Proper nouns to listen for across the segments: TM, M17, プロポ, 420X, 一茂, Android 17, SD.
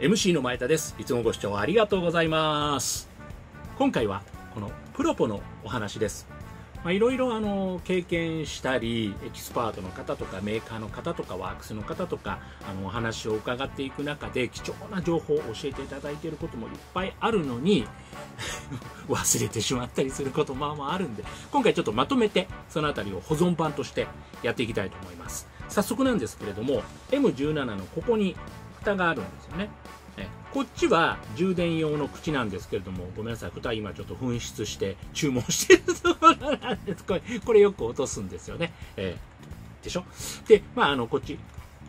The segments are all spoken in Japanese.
MC の前田です。いつもご視聴ありがとうございます。今回はこのプロポのお話です。いろいろ経験したり、エキスパートの方とかメーカーの方とかワークスの方とかお話を伺っていく中で貴重な情報を教えていただいていることもいっぱいあるのに忘れてしまったりすることもまああるんで、今回ちょっとまとめてその辺りを保存版としてやっていきたいと思います。早速なんですけれども、 M17 のここに蓋があるんですよね。こっちは充電用の口なんですけれども、ごめんなさい、蓋今ちょっと紛失して注文してるところなんです。これよく落とすんですよね。でしょ。で、こっち、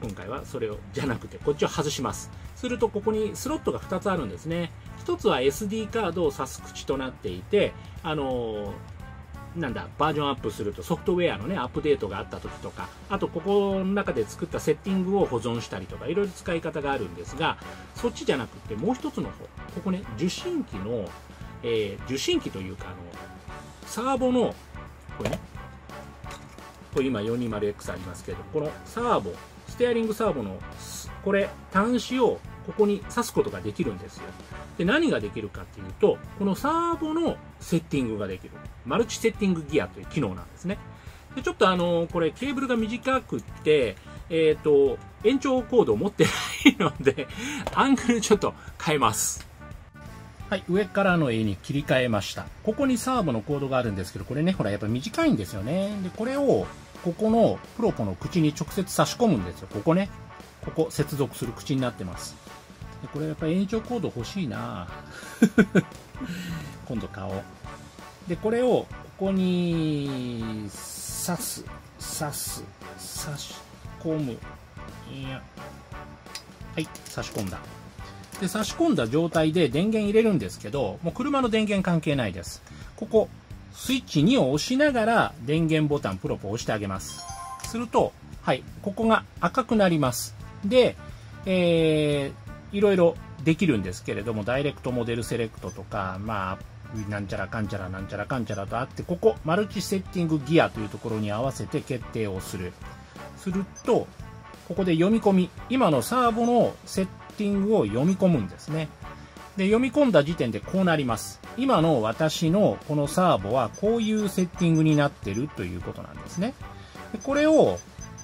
今回はそれを、じゃなくて、こっちを外します。すると、ここにスロットが2つあるんですね。1つは SD カードを挿す口となっていて、バージョンアップするとソフトウェアのね、アップデートがあった時とか、あとここの中で作ったセッティングを保存したりとか、いろいろ使い方があるんですが、そっちじゃなくてもう一つの方、ここね、受信機の、受信機というか、サーボの、これね、これ今 420X ありますけど、このサーボ、ステアリングサーボの、これ、端子をここに挿すことができるんですよ。で、何ができるかっていうと、このサーボのセッティングができる。マルチセッティングギアという機能なんですね。で、ちょっとこれケーブルが短くって、延長コードを持ってないので、アングルちょっと変えます。はい、上からの絵に切り替えました。ここにサーボのコードがあるんですけど、これね、ほら、やっぱ短いんですよね。で、これを、ここのプロポの口に直接差し込むんですよ。ここね。ここ、接続する口になってます。で、これやっぱり延長コード欲しいな今度買おう。で、これをここに差し込む。はい、差し込んだ。で、差し込んだ状態で電源入れるんですけど、もう車の電源関係ないです。ここ、スイッチ2を押しながら電源ボタン、プロポを押してあげます。すると、はい、ここが赤くなります。で、いろいろできるんですけれども、ダイレクトモデルセレクトとか、なんちゃらかんちゃらとあって、ここ、マルチセッティングギアというところに合わせて決定をする。すると、ここで読み込み、今のサーボのセッティングを読み込むんですね。で、読み込んだ時点でこうなります。今の私のこのサーボはこういうセッティングになってるということなんですね。で、これを、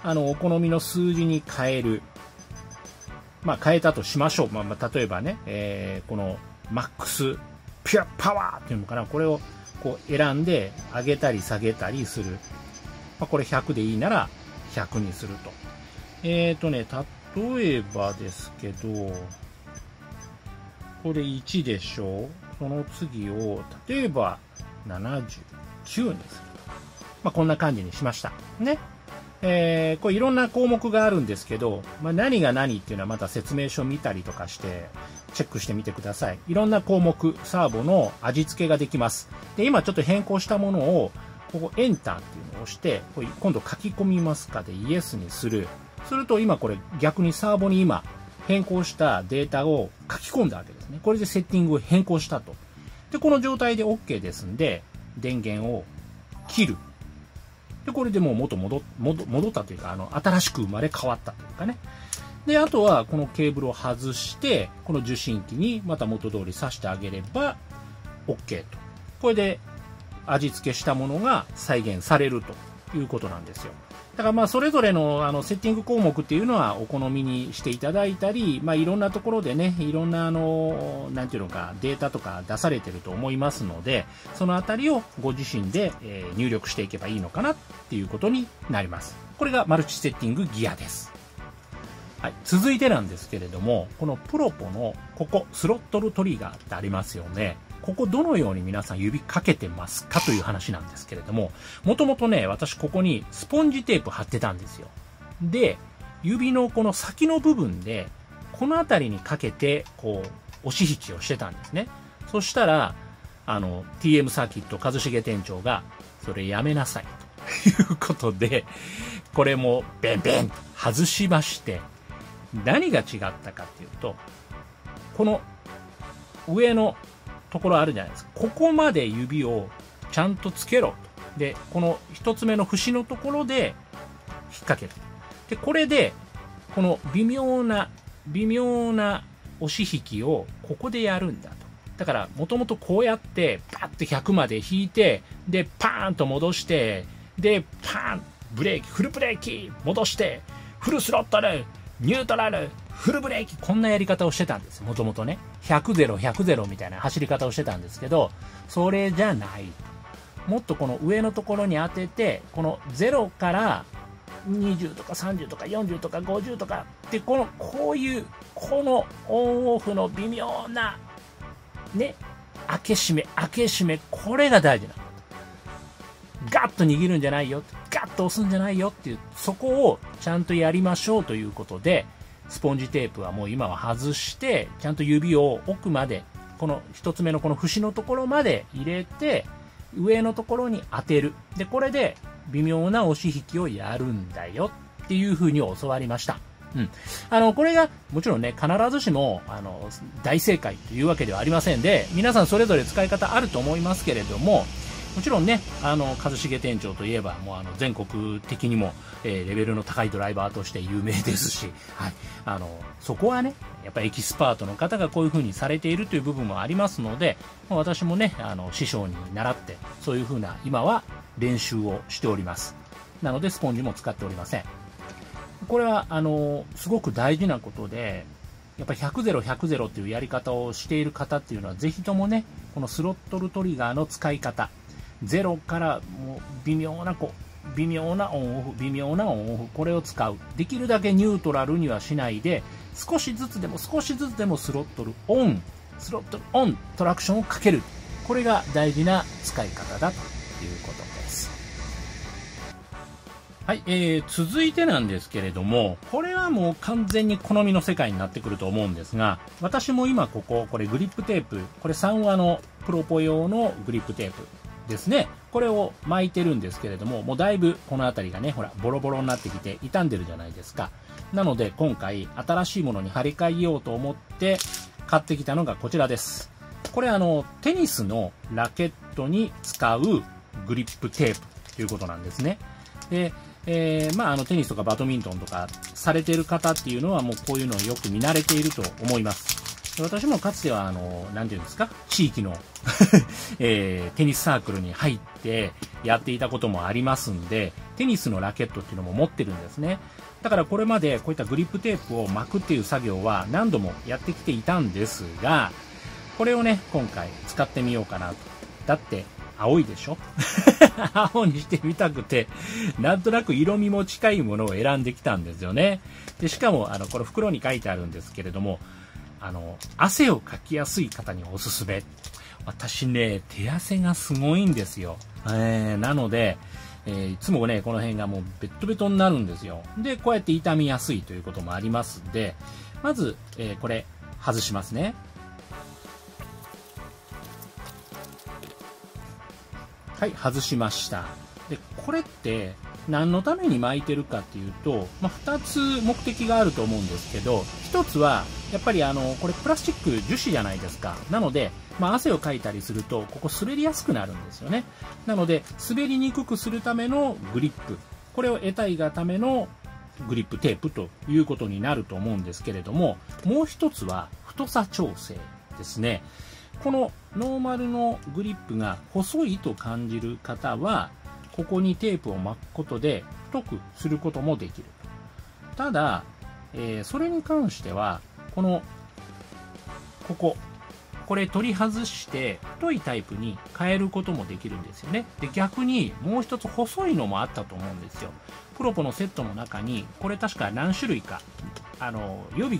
お好みの数字に変える。変えたとしましょう。例えばね、この、マックス、ピュアパワーっていうのかな。これを、こう、選んで、上げたり下げたりする。これ100でいいなら、100にすると。例えばですけど、これ1でしょう。その次を、例えば、79にする。こんな感じにしました。ね。これいろんな項目があるんですけど、何が何っていうのはまた説明書見たりとかしてチェックしてみてください。いろんな項目、サーボの味付けができます。で、今ちょっと変更したものを、ここエンターっていうのを押して、これ今度書き込みますかでイエスにする。すると今これ逆にサーボに今変更したデータを書き込んだわけですね。これでセッティングを変更したと。で、この状態で OK ですんで、電源を切る。で、これでもう元戻ったというか、新しく生まれ変わったというかね。で、あとは、このケーブルを外して、この受信機にまた元通り挿してあげれば、OK と。これで、味付けしたものが再現されるということなんですよ。だからそれぞれの、セッティング項目っていうのは、お好みにしていただいたり、いろんなところでね、いろんな、データとか出されてると思いますので、そのあたりをご自身で入力していけばいいのかなっていうことになります。これがマルチセッティングギアです。はい、続いてなんですけれども、このプロポの、ここ、スロットルトリガーってありますよね。ここどのように皆さん指かけてますかという話なんですけれども、もともとね、私ここにスポンジテープ貼ってたんですよ。で、指のこの先の部分で、この辺りにかけて、こう、押し引きをしてたんですね。そしたら、TM サーキット一茂店長が、それやめなさい、ということで、これもベンベンと外しまして、何が違ったかっていうと、この上のところあるじゃないですか。ここまで指をちゃんとつけろでこの1つ目の節のところで引っ掛ける。でこれでこの微妙な押し引きをここでやるんだと。だからもともとこうやってパッと100まで引いて、でパーンと戻して、でパーンブレーキ、フルブレーキ戻して、フルスロットル、ニュートラル、フルブレーキ、こんなやり方をしてたんです。もともとね、100、0、100、0みたいな走り方をしてたんですけど、それじゃない、もっとこの上のところに当てて、この0から20とか30とか40とか50とかって、こういうこのオンオフの微妙なね、開け閉め、これが大事なんだと。ガッと握るんじゃないよ、ガッと押すんじゃないよっていう、そこをちゃんとやりましょうということで、スポンジテープはもう今は外して、ちゃんと指を奥まで、この1つ目のこの節のところまで入れて、上のところに当てる。でこれで微妙な押し引きをやるんだよっていう風に教わりました。これがもちろんね、必ずしも大正解というわけではありませんで、皆さんそれぞれ使い方あると思いますけれども、もちろんね、一茂店長といえばもう全国的にも、レベルの高いドライバーとして有名ですし、はい、そこはねやっぱりエキスパートの方がこういう風にされているという部分もありますので、私もね師匠に習ってそういう風な今は練習をしております。なのでスポンジも使っておりません。これはすごく大事なことで、やっぱり100、0、100、0っていうやり方をしている方っていうのは、ぜひともねこのスロットルトリガーの使い方、0からもう微妙なオンオフ、微妙なオンオフ、これを使う。できるだけニュートラルにはしないで、少しずつでも少しずつでもスロットルオン、トラクションをかける。これが大事な使い方だということです。はい、続いてなんですけれども、これはもう完全に好みの世界になってくると思うんですが、私も今これグリップテープ、これ3話のプロポ用のグリップテープですね。これを巻いてるんですけれども、もうだいぶこの辺りがね、ほらボロボロになってきて傷んでるじゃないですか。なので今回新しいものに張り替えようと思って買ってきたのがこちらです。これテニスのラケットに使うグリップテープということなんですね。でテニスとかバドミントンとかされてる方っていうのはもうこういうのをよく見慣れていると思います。私もかつては何て言うんですか、地域のテニスサークルに入ってやっていたこともありますんで、テニスのラケットっていうのも持ってるんですね。だからこれまでこういったグリップテープを巻くっていう作業は何度もやってきていたんですが、これをね今回使ってみようかなと。だって青いでしょ青にしてみたくて、なんとなく色味も近いものを選んできたんですよね。でしかもこの袋に書いてあるんですけれども、汗をかきやすい方におすすめ。私ね手汗がすごいんですよ、なので、いつもねこの辺がもうベトベトになるんですよ。でこうやって傷みやすいということもありますんで、まず、これ外しますね。はい、外しました。でこれって何のために巻いてるかっていうと、2つ目的があると思うんですけど、1つはやっぱりこれプラスチック樹脂じゃないですか。なので、汗をかいたりするとここ滑りやすくなるんですよね。なので滑りにくくするためのグリップ、これを得たいがためのグリップテープということになると思うんですけれども、もう1つは太さ調整ですね。このノーマルのグリップが細いと感じる方はここにテープを巻くことで太くすることもできる。ただ、それに関してはこれ取り外して太いタイプに変えることもできるんですよね。で逆にもう一つ細いのもあったと思うんですよ。プロポのセットの中にこれ確か何種類か予備とい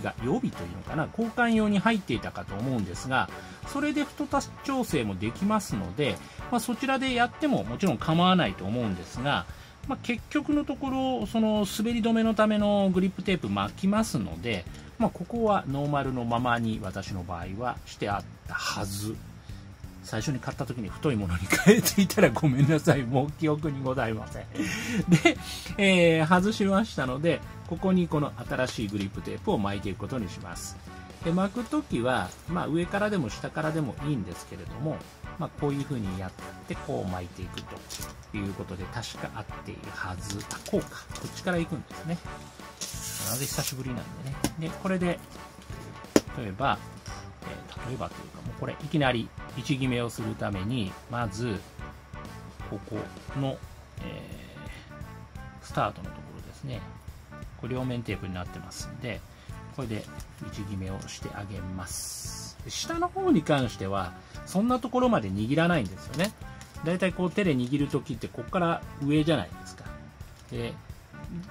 うのかな、交換用に入っていたかと思うんですが、それで太さ調整もできますので、そちらでやってももちろん構わないと思うんですが、結局のところその滑り止めのためのグリップテープ巻きますので、ここはノーマルのままに私の場合はしてあったはず。最初に買った時に太いものに変えていたらごめんなさい、もう記憶にございませんで、外しましたので、ここにこの新しいグリップテープを巻いていくことにします。巻くときは、まあ、上からでも下からでもいいんですけれども、まあ、こういう風にやってこう巻いていくということで確か合っているはず。あ、こうか、こっちから行くんですね。なので久しぶりなんでね。でこれで例えばというか、もうこれいきなり位置決めをするために、まずここの、スタートのところですね。これ両面テープになってますんで、これで位置決めをしてあげます。下の方に関してはそんなところまで握らないんですよね。だいたいこう手で握るときってここから上じゃないですか。で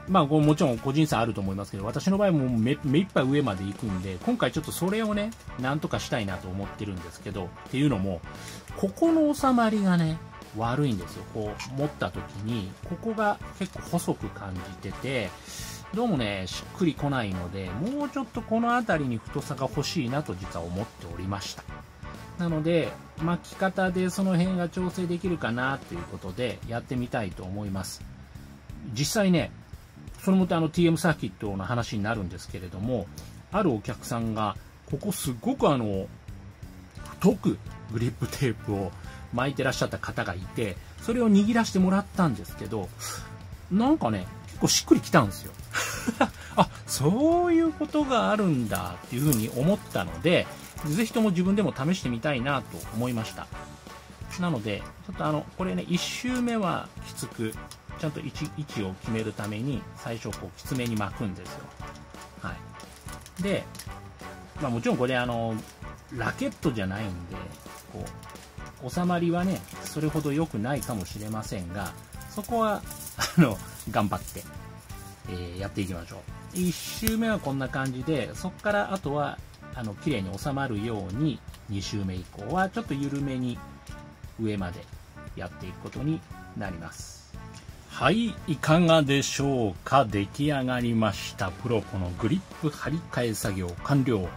まあ、もちろん個人差あると思いますけど、私の場合も目いっぱい上まで行くんで、今回ちょっとそれをねなんとかしたいなと思ってるんですけど、っていうのもここの収まりがね悪いんですよ。こう持った時にここが結構細く感じてて、どうもねしっくりこないので、もうちょっとこの辺りに太さが欲しいなと実は思っておりました。なので巻き方でその辺が調整できるかなということでやってみたいと思います。実際ねそれもTM サーキットの話になるんですけれども、あるお客さんがここすごく太くグリップテープを巻いてらっしゃった方がいて、それを握らせてもらったんですけど、なんかね結構しっくりきたんですよ。あ、そういうことがあるんだっていうふうに思ったので、ぜひとも自分でも試してみたいなと思いました。なのでちょっとこれね1周目はきつくちゃんと位置を決めるために最初こうきつめに巻くんですよ。はい、で、まあ、もちろんこれラケットじゃないんでこう収まりはねそれほど良くないかもしれませんが、そこは頑張って、やっていきましょう。1周目はこんな感じで、そこからあとは綺麗に収まるように2周目以降はちょっと緩めに上までやっていくことになります。はい、いかがでしょうか。出来上がりました。プロコのグリップ張り替え作業完了。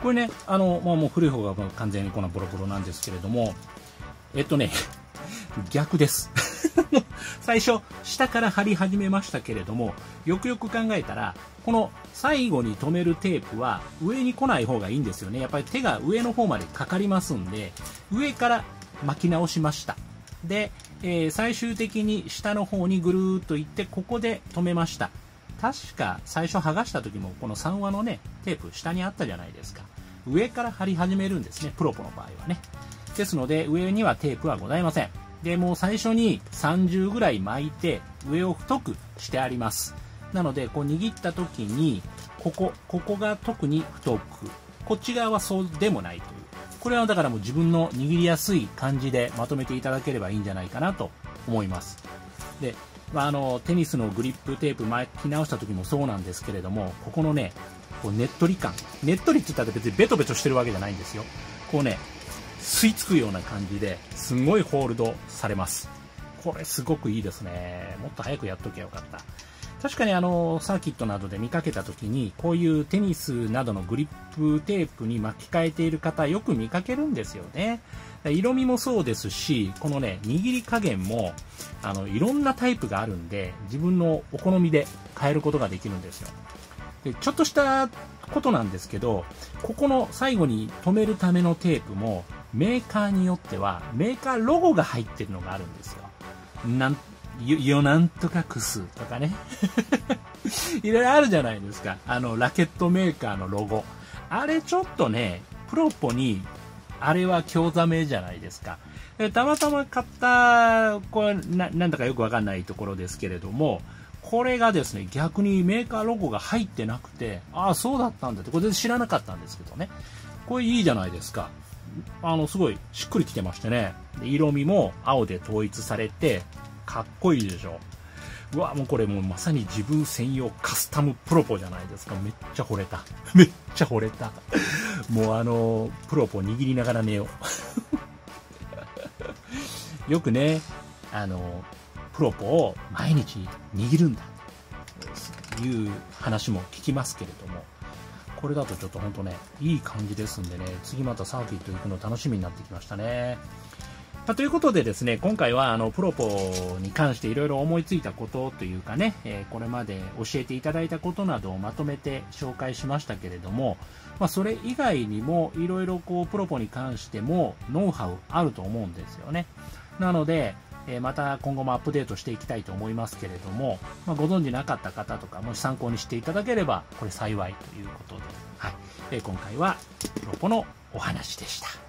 これねもう古い方が完全にこのボロボロなんですけれども、逆です。最初下から張り始めましたけれども、よくよく考えたらこの最後に留めるテープは上に来ない方がいいんですよね。やっぱり手が上の方までかかりますんで、上から巻き直しました。で最終的に下の方にぐるーっといって、ここで止めました。確か最初剥がした時もこの3話のねテープ下にあったじゃないですか。上から貼り始めるんですね、プロポの場合はね。ですので上にはテープはございません。でもう最初に30ぐらい巻いて上を太くしてあります。なのでこう握った時にここが特に太く、こっち側はそうでもないという、これはだからもう自分の握りやすい感じでまとめていただければいいんじゃないかなと思います。で、テニスのグリップテープ巻き直した時もそうなんですけれども、ここのねこうねっとり感、ねっとりって言ったら別にベトベトしてるわけじゃないんですよ。こうね吸い付くような感じですごいホールドされます。これすごくいいですね。もっと早くやっときゃよかった。確かにサーキットなどで見かけた時にこういうテニスなどのグリップテープに巻き替えている方よく見かけるんですよね。色味もそうですし、このね握り加減もいろんなタイプがあるんで、自分のお好みで変えることができるんですよ。でちょっとしたことなんですけど、ここの最後に留めるためのテープもメーカーによってはメーカーロゴが入ってるのがあるんですよ。なんよなんとかくすとかね。いろいろあるじゃないですか。ラケットメーカーのロゴ。あれちょっとね、プロポに、あれは興ざめじゃないですか。たまたま買った、これなんだかよくわかんないところですけれども、これがですね、逆にメーカーロゴが入ってなくて、ああ、そうだったんだって、これ全然知らなかったんですけどね。これいいじゃないですか。すごいしっくりきてましてね。で色味も青で統一されて、かっこいいでしょ。うわもうこれもうまさに自分専用カスタムプロポじゃないですか。めっちゃ惚れた。めっちゃ惚れた。もうプロポ握りながら寝よう。よくねプロポを毎日握るんだという話も聞きますけれども、これだとちょっとほんとねいい感じですんでね、次またサーキット行くの楽しみになってきましたね。ということでですね、今回はプロポに関していろいろ思いついたことというかね、これまで教えていただいたことなどをまとめて紹介しましたけれども、それ以外にもいろいろこうプロポに関してもノウハウあると思うんですよね。なので、また今後もアップデートしていきたいと思いますけれども、ご存知なかった方とかもし参考にしていただければこれ幸いということで、はい、今回はプロポのお話でした。